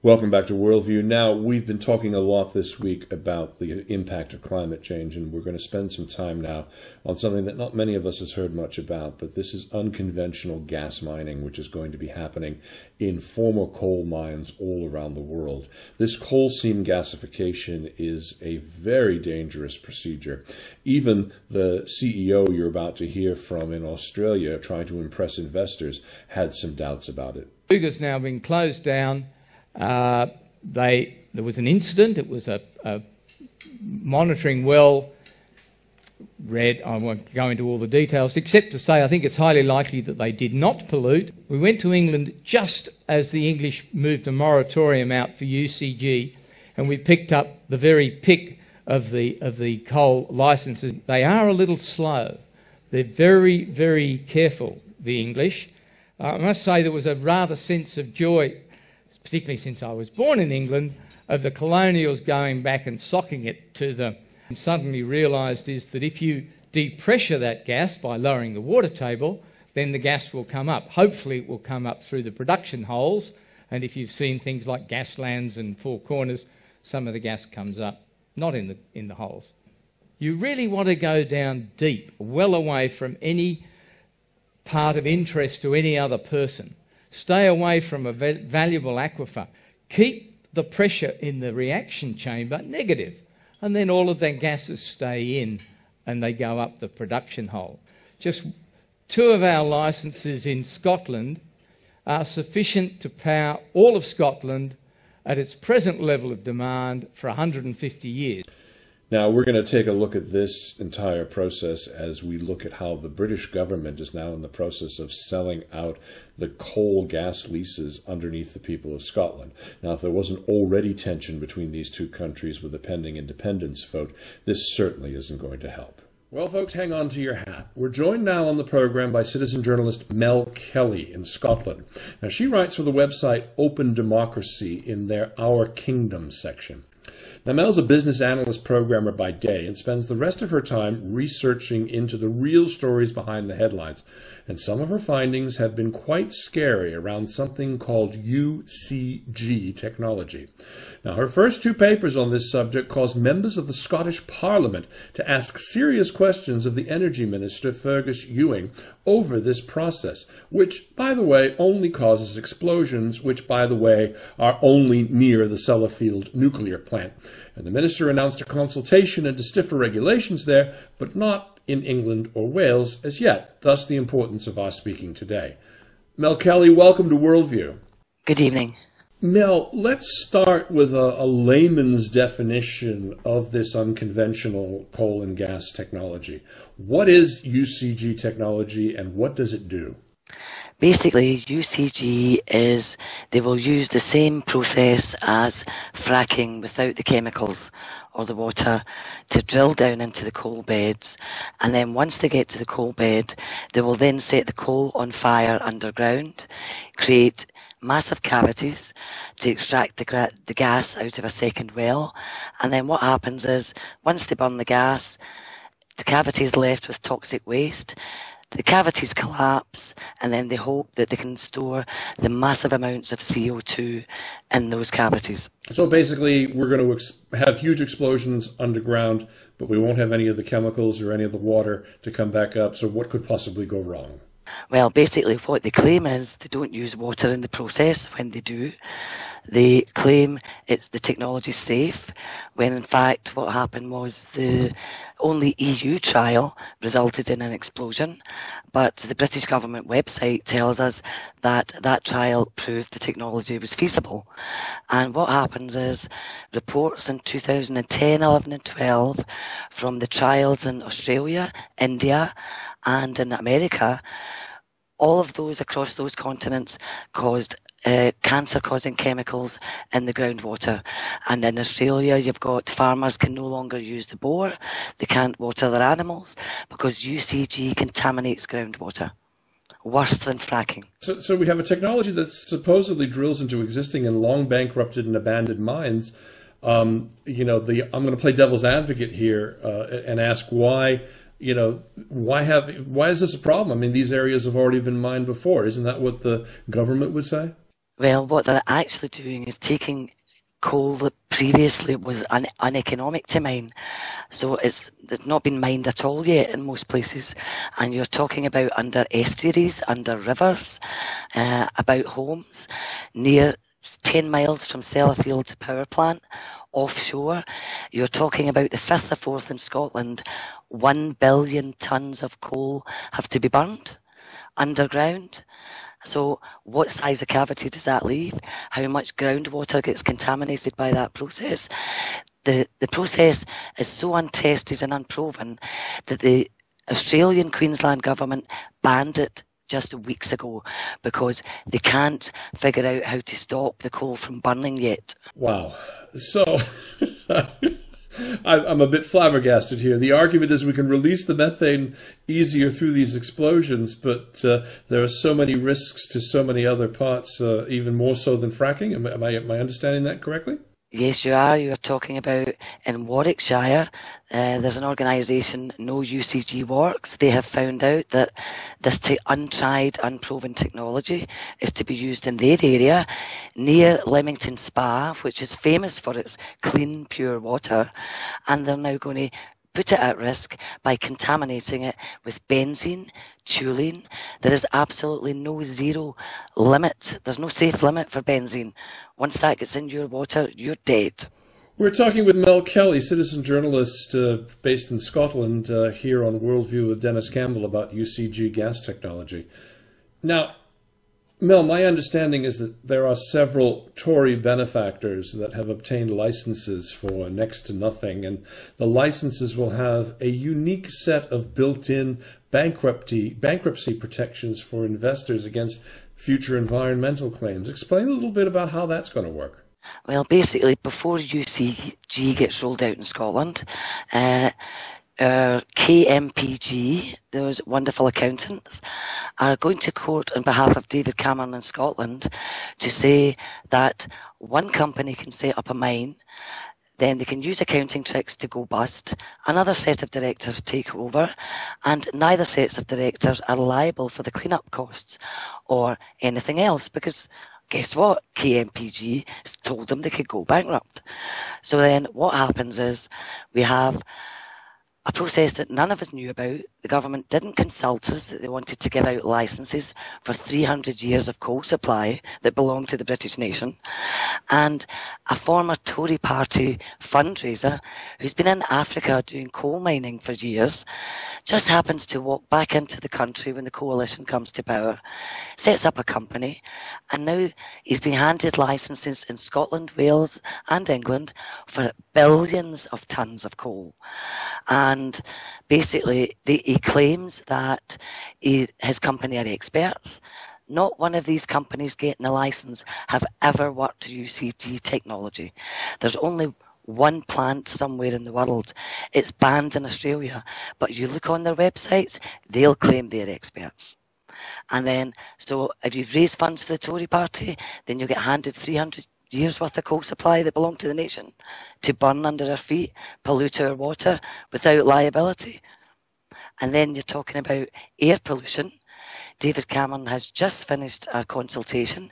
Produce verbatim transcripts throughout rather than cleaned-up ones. Welcome back to Worldview. Now, we've been talking a lot this week about the impact of climate change, and we're going to spend some time now on something that not many of us has heard much about, but this is unconventional gas mining, which is going to be happening in former coal mines all around the world. This coal seam gasification is a very dangerous procedure. Even the C E O you're about to hear from in Australia, trying to impress investors, had some doubts about it. Cougar's now been closed down. Uh, they, there was an incident. It was a, a monitoring well. Read. I won't go into all the details, except to say I think it's highly likely that they did not pollute. We went to England just as the English moved a moratorium out for U C G, and we picked up the very pick of the of the coal licences. They are a little slow. They're very, very careful, the English. Uh, I must say there was a rather sense of joy, particularly since I was born in England, of the colonials going back and socking it to them. And suddenly realised is that if you depressure that gas by lowering the water table, then the gas will come up. Hopefully it will come up through the production holes, and if you've seen things like Gaslands and Four Corners, some of the gas comes up, not in the, in the holes. You really want to go down deep, well away from any part of interest to any other person. Stay away from a valuable aquifer. Keep the pressure in the reaction chamber negative, and then all of the gases stay in and they go up the production hole. Just two of our licences in Scotland are sufficient to power all of Scotland at its present level of demand for one hundred fifty years. Now, we're going to take a look at this entire process as we look at how the British government is now in the process of selling out the coal gas leases underneath the people of Scotland. Now, if there wasn't already tension between these two countries with the pending independence vote, this certainly isn't going to help. Well, folks, hang on to your hat. We're joined now on the program by citizen journalist Mel Kelly in Scotland. Now, she writes for the website Open Democracy in their Our Kingdom section. Now, Mel's a business analyst programmer by day and spends the rest of her time researching into the real stories behind the headlines. And some of her findings have been quite scary around something called U C G technology. Now, her first two papers on this subject caused members of the Scottish Parliament to ask serious questions of the Energy Minister, Fergus Ewing, over this process, which, by the way, only causes explosions, which, by the way, are only near the Sellafield nuclear plant. And the minister announced a consultation into stiffer regulations there, but not in England or Wales as yet, thus the importance of our speaking today. Mel Kelly, welcome to Worldview. Good evening. Mel, let's start with a, a layman's definition of this unconventional coal and gas technology. What is U C G technology and what does it do? Basically, U C G is they will use the same process as fracking without the chemicals or the water to drill down into the coal beds, and then once they get to the coal bed, they will then set the coal on fire underground, create massive cavities to extract the, gra the gas out of a second well, and then what happens is once they burn the gas, the cavity is left with toxic waste. The cavities collapse, and then they hope that they can store the massive amounts of C O two in those cavities. So basically, we're going to ex have huge explosions underground, but we won't have any of the chemicals or any of the water to come back up. So what could possibly go wrong? Well, basically what they claim is they don't use water in the process. When they do, they claim it's the technology safe, when in fact what happened was the only E U trial resulted in an explosion, but the British government website tells us that that trial proved the technology was feasible. And what happens is reports in two thousand ten, eleven and twelve from the trials in Australia, India and in America, all of those across those continents caused uh, cancer-causing chemicals in the groundwater. And in Australia, you've got farmers can no longer use the bore, they can't water their animals because U C G contaminates groundwater. Worse than fracking. So, so we have a technology that supposedly drills into existing and long bankrupted and abandoned mines. Um, you know, the, I'm going to play devil's advocate here uh, and ask why... You know, why have why is this a problem? I mean, these areas have already been mined before. Isn't that what the government would say? Well, what they're actually doing is taking coal that previously was un uneconomic to mine. So it's, it's not been mined at all yet in most places. And you're talking about under estuaries, under rivers, uh, about homes, near ten miles from Sellafield's power plant, offshore. You're talking about the Firth of Forth in Scotland. One billion tonnes of coal have to be burned underground. So what size of cavity does that leave? How much groundwater gets contaminated by that process? The, the process is so untested and unproven that the Australian Queensland government banned it just weeks ago because they can't figure out how to stop the coal from burning yet. Wow. So I'm a bit flabbergasted here. The argument is we can release the methane easier through these explosions, but uh, there are so many risks to so many other parts, uh, even more so than fracking. Am, am, I, am I understanding that correctly? Yes, you are. You are talking about in Warwickshire, uh, there's an organisation, No U C G Works. They have found out that this untried, unproven technology is to be used in their area near Leamington Spa, which is famous for its clean, pure water. And they're now going to put it at risk by contaminating it with benzene, toluene. There is absolutely no zero limit. There's no safe limit for benzene. Once that gets in your water, you're dead. We're talking with Mel Kelly, citizen journalist uh, based in Scotland, uh, here on Worldview with Dennis Campbell about U C G gas technology. Now, Mel, my understanding is that there are several Tory benefactors that have obtained licenses for next to nothing, and the licenses will have a unique set of built-in bankruptcy, bankruptcy protections for investors against future environmental claims. Explain a little bit about how that's going to work. Well, basically, before U C G gets rolled out in Scotland, uh, Uh, K P M G, those wonderful accountants, are going to court on behalf of David Cameron in Scotland to say that one company can set up a mine, then they can use accounting tricks to go bust, another set of directors take over, and neither sets of directors are liable for the clean-up costs or anything else, because guess what? K P M G told them they could go bankrupt. So then what happens is we have a process that none of us knew about. The government didn't consult us that they wanted to give out licences for three hundred years of coal supply that belonged to the British nation. And a former Tory party fundraiser who's been in Africa doing coal mining for years just happens to walk back into the country when the coalition comes to power, sets up a company, and now he's been handed licences in Scotland, Wales and England for billions of tonnes of coal. And And basically, the, he claims that he, his company are experts. Not one of these companies getting a licence have ever worked to U C G technology. There's only one plant somewhere in the world. It's banned in Australia. But you look on their websites, they'll claim they're experts. And then, so if you've raised funds for the Tory party, then you'll get handed three hundred years worth of coal supply that belonged to the nation to burn under our feet, pollute our water without liability. And then you're talking about air pollution. David Cameron has just finished a consultation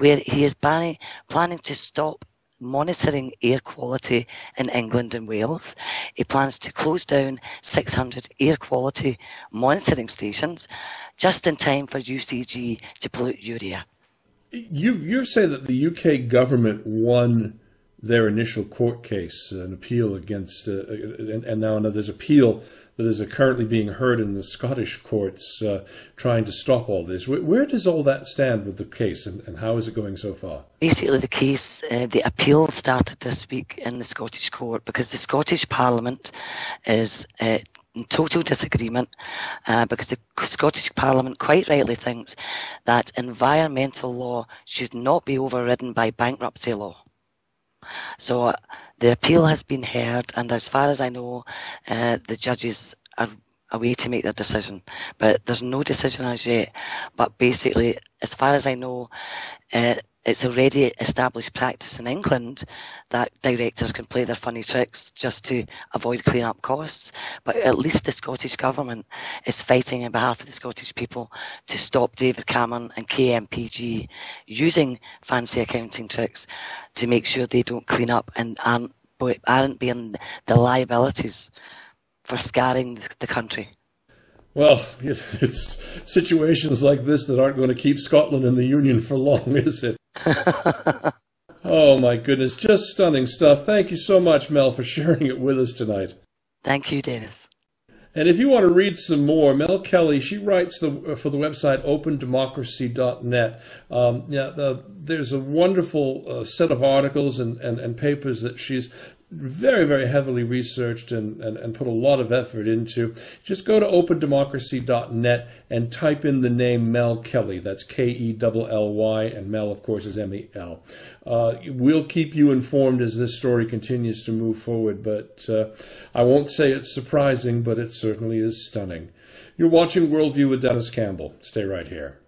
where he is banning, planning to stop monitoring air quality in England and Wales. He plans to close down six hundred air quality monitoring stations just in time for U C G to pollute urea. You, you say that the U K government won their initial court case, an appeal against, uh, and, and now there's appeal that is currently being heard in the Scottish courts uh, trying to stop all this. Where, where does all that stand with the case, and, and how is it going so far? Basically, the case, uh, the appeal started this week in the Scottish court because the Scottish Parliament is Uh, in total disagreement uh, because the Scottish Parliament quite rightly thinks that environmental law should not be overridden by bankruptcy law. So uh, the appeal has been heard, and as far as I know, uh, the judges are away to make their decision. But there's no decision as yet. But basically, as far as I know, uh, it's already established practice in England that directors can play their funny tricks just to avoid clean-up costs. But at least the Scottish Government is fighting on behalf of the Scottish people to stop David Cameron and K P M G using fancy accounting tricks to make sure they don't clean up and aren't, aren't being the liabilities for scarring the country. Well, it's situations like this that aren't going to keep Scotland in the Union for long, is it? Oh, my goodness. Just stunning stuff. Thank you so much, Mel, for sharing it with us tonight. Thank you, Dennis. And if you want to read some more, Mel Kelly, she writes the, for the website open democracy dot net. Um, yeah, the, there's a wonderful uh, set of articles and, and, and papers that she's very, very heavily researched and, and, and put a lot of effort into. Just go to open democracy dot net and type in the name Mel Kelly. That's K E L L Y, and Mel, of course, is M E L. Uh, we'll keep you informed as this story continues to move forward, but uh, I won't say it's surprising, but it certainly is stunning. You're watching Worldview with Dennis Campbell. Stay right here.